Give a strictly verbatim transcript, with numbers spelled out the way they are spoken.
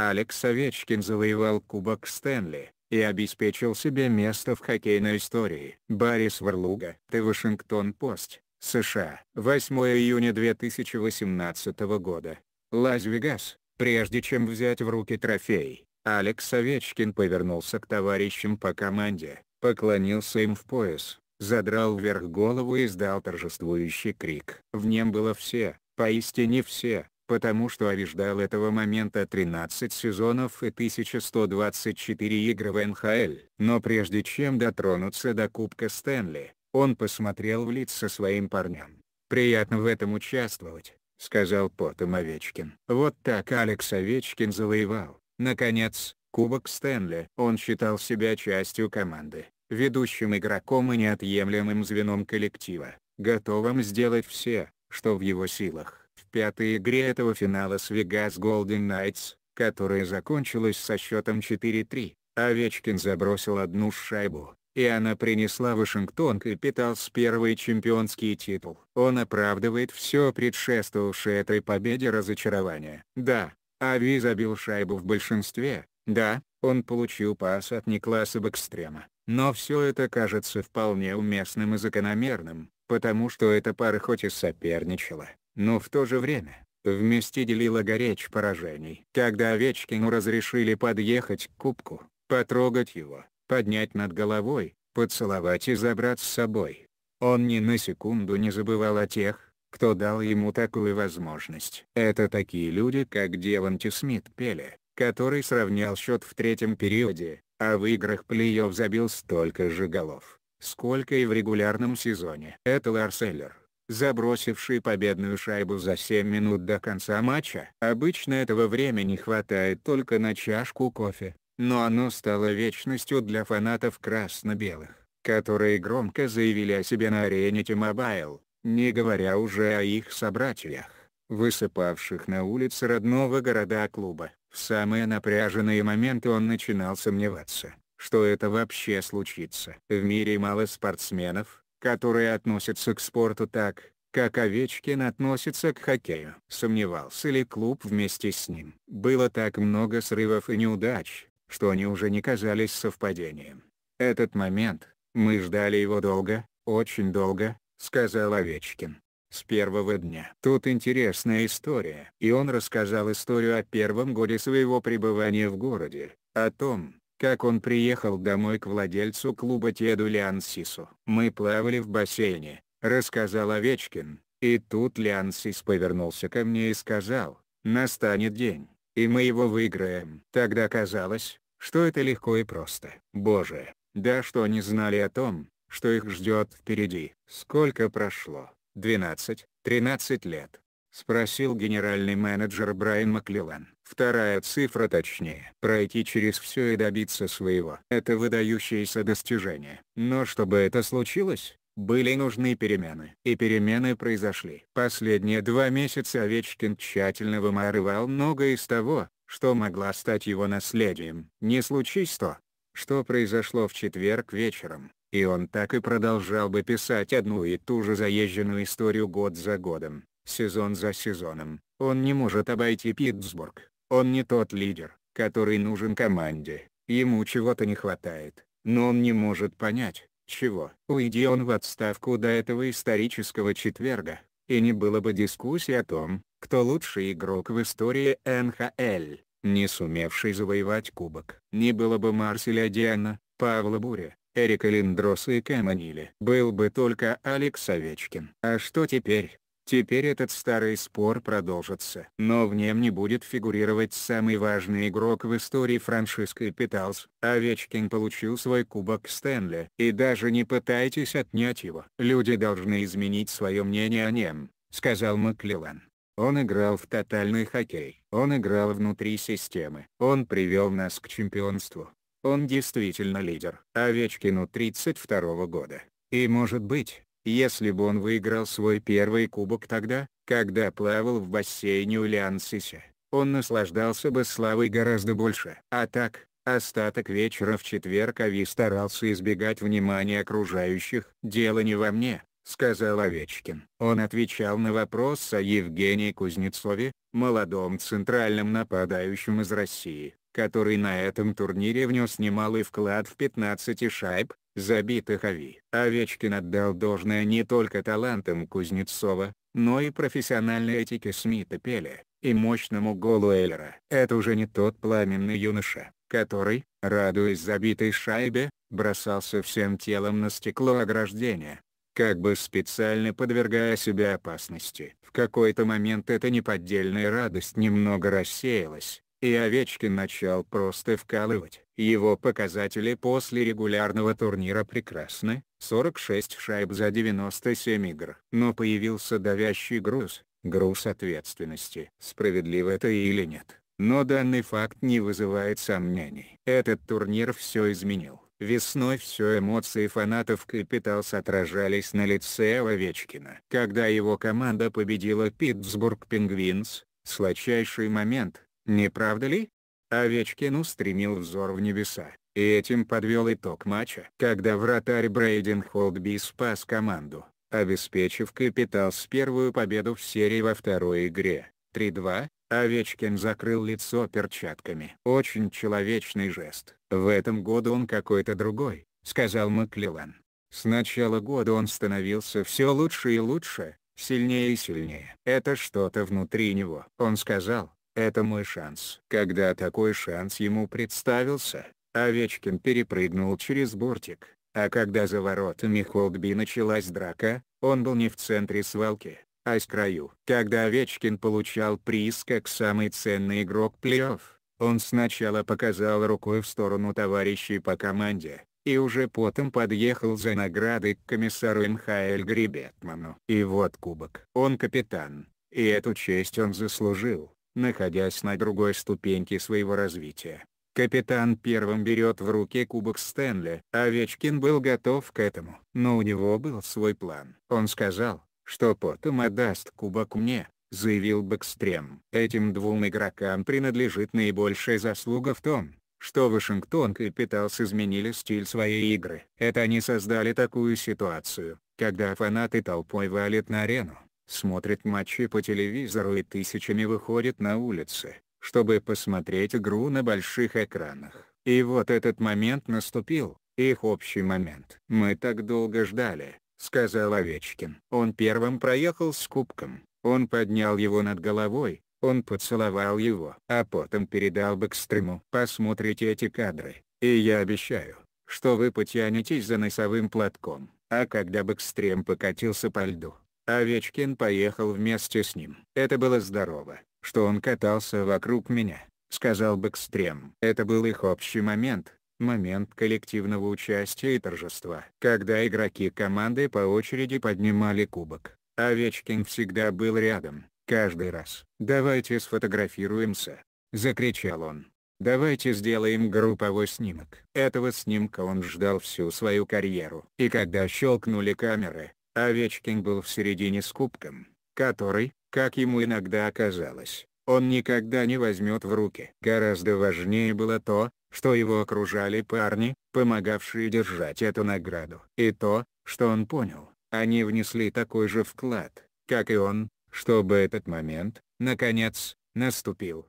Алекс Овечкин завоевал Кубок Стэнли и обеспечил себе место в хоккейной истории. Барри Сврлуга, The Washington Post, США. восьмое июня две тысячи восемнадцатого года. Лас-Вегас. Прежде чем взять в руки трофей, Алекс Овечкин повернулся к товарищам по команде, поклонился им в пояс, задрал вверх голову и издал торжествующий крик. В нем было все, поистине все, потому что Овечкин ждал этого момента тринадцать сезонов и тысяча сто двадцать четыре игры в эн ха эль. Но прежде чем дотронуться до Кубка Стэнли, он посмотрел в лица своим парням. «Приятно в этом участвовать», — сказал потом Овечкин. Вот так Алекс Овечкин завоевал, наконец, Кубок Стэнли. Он считал себя частью команды, ведущим игроком и неотъемлемым звеном коллектива, готовым сделать все, что в его силах. В пятой игре этого финала с Vegas Golden Knights, которая закончилась со счетом четыре три, Овечкин забросил одну шайбу, и она принесла Вашингтон Кэпиталс первый чемпионский титул. Он оправдывает все предшествовавшее этой победе разочарование. Да, Ави забил шайбу в большинстве, да, он получил пас от Никласа Бэкстрёма, но все это кажется вполне уместным и закономерным, потому что эта пара хоть и соперничала, но в то же время вместе делила горечь поражений. Когда Овечкину разрешили подъехать к кубку, потрогать его, поднять над головой, поцеловать и забрать с собой, он ни на секунду не забывал о тех, кто дал ему такую возможность. Это такие люди, как Деванти Смит Пелле, который сравнял счет в третьем периоде, а в играх плей-офф забил столько же голов, сколько и в регулярном сезоне. Это Ларс Эллер, забросивший победную шайбу за семь минут до конца матча. Обычно этого времени хватает только на чашку кофе, но оно стало вечностью для фанатов красно-белых, которые громко заявили о себе на арене Ти-Мобайл, не говоря уже о их собратьях, высыпавших на улицы родного города клуба. В самые напряженные моменты он начинал сомневаться, что это вообще случится. В мире мало спортсменов, которые относятся к спорту так, как Овечкин относится к хоккею. Сомневался ли клуб вместе с ним? Было так много срывов и неудач, что они уже не казались совпадением. «Этот момент, мы ждали его долго, очень долго», — сказал Овечкин. «С первого дня». Тут интересная история. И он рассказал историю о первом годе своего пребывания в городе, о том, как он приехал домой к владельцу клуба Теду Леонсису. «Мы плавали в бассейне», — рассказал Овечкин, «и тут Леонсис повернулся ко мне и сказал: настанет день, и мы его выиграем. Тогда казалось, что это легко и просто. Боже, да что они знали о том, что их ждет впереди». «Сколько прошло? двенадцать, тринадцать лет? Спросил генеральный менеджер Брайан Маклеллан. «Вторая цифра точнее. Пройти через все и добиться своего. Это выдающееся достижение. Но чтобы это случилось, были нужны перемены. И перемены произошли». Последние два месяца Овечкин тщательно вымарывал многое из того, что могло стать его наследием. Не случись то, что произошло в четверг вечером, и он так и продолжал бы писать одну и ту же заезженную историю год за годом, сезон за сезоном. Он не может обойти Питтсбург, он не тот лидер, который нужен команде, ему чего-то не хватает, но он не может понять, чего. Уйди он в отставку до этого исторического четверга, и не было бы дискуссии о том, кто лучший игрок в истории эн ха эль, не сумевший завоевать кубок. Не было бы Марселя Диана, Павла Буря, Эрика Линдроса и Кэма Нили. Был бы только Алекс Овечкин. А что теперь? Теперь этот старый спор продолжится. Но в нем не будет фигурировать самый важный игрок в истории франшизы Кэпиталс. Овечкин получил свой Кубок Стэнли. И даже не пытайтесь отнять его. «Люди должны изменить свое мнение о нем», — сказал Маклеллан. «Он играл в тотальный хоккей. Он играл внутри системы. Он привел нас к чемпионству. Он действительно лидер». Овечкину тридцать второго года. И, может быть, если бы он выиграл свой первый кубок тогда, когда плавал в бассейне у Леонсиса, он наслаждался бы славой гораздо больше. А так, остаток вечера в четверг Ави старался избегать внимания окружающих. «Дело не во мне», — сказал Овечкин. Он отвечал на вопрос о Евгении Кузнецове, молодом центральном нападающем из России, который на этом турнире внес немалый вклад в пятнадцать шайб, забитых Ови. Овечкин отдал должное не только талантам Кузнецова, но и профессиональной этике Смита Пелле, и мощному голу Эллера. Это уже не тот пламенный юноша, который, радуясь забитой шайбе, бросался всем телом на стекло ограждения, как бы специально подвергая себя опасности. В какой-то момент эта неподдельная радость немного рассеялась, и Овечкин начал просто вкалывать. Его показатели после регулярного турнира прекрасны, сорок шесть шайб за девяносто семь игр. Но появился давящий груз, груз ответственности. Справедливо это или нет, но данный факт не вызывает сомнений. Этот турнир все изменил. Весной все эмоции фанатов Кэпиталс отражались на лице Овечкина. Когда его команда победила Питтсбург Пингвинс, сладчайший момент, не правда ли? Овечкин устремил взор в небеса, и этим подвел итог матча. Когда вратарь Брейден Холдби спас команду, обеспечив Кэпиталс первую победу в серии во второй игре, три-два, Овечкин закрыл лицо перчатками. Очень человечный жест. В этом году он какой-то другой, сказал Маклеллан. С начала года он становился все лучше и лучше, сильнее и сильнее. Это что-то внутри него. Он сказал, это мой шанс. Когда такой шанс ему представился, Овечкин перепрыгнул через бортик, а когда за воротами Холдби началась драка, он был не в центре свалки, а с краю. Когда Овечкин получал приз как самый ценный игрок плей-офф, он сначала показал рукой в сторону товарищей по команде, и уже потом подъехал за наградой к комиссару эн ха эль Грибетману. И вот кубок. Он капитан, и эту честь он заслужил, находясь на другой ступеньке своего развития. Капитан первым берет в руки Кубок Стэнли. Овечкин был готов к этому, но у него был свой план. Он сказал, что потом отдаст кубок мне, заявил Бэкстрём. Этим двум игрокам принадлежит наибольшая заслуга в том, что Вашингтон Кэпиталс изменили стиль своей игры. Это они создали такую ситуацию, когда фанаты толпой валят на арену, смотрят матчи по телевизору и тысячами выходят на улицы, чтобы посмотреть игру на больших экранах. И вот этот момент наступил, их общий момент. Мы так долго ждали, сказал Овечкин. Он первым проехал с кубком. Он поднял его над головой, он поцеловал его, а потом передал Бэкстрёму. Посмотрите эти кадры, и я обещаю, что вы потянетесь за носовым платком. А когда Бэкстрём покатился по льду, Овечкин поехал вместе с ним. Это было здорово, что он катался вокруг меня, сказал Бэкстрём. Это был их общий момент. Момент коллективного участия и торжества. Когда игроки команды по очереди поднимали кубок, Овечкин всегда был рядом, каждый раз. «Давайте сфотографируемся», — закричал он. «Давайте сделаем групповой снимок». Этого снимка он ждал всю свою карьеру. И когда щелкнули камеры, Овечкин был в середине с кубком, который, как ему иногда казалось, он никогда не возьмет в руки. Гораздо важнее было то, что его окружали парни, помогавшие держать эту награду. И то, что он понял, они внесли такой же вклад, как и он, чтобы этот момент, наконец, наступил.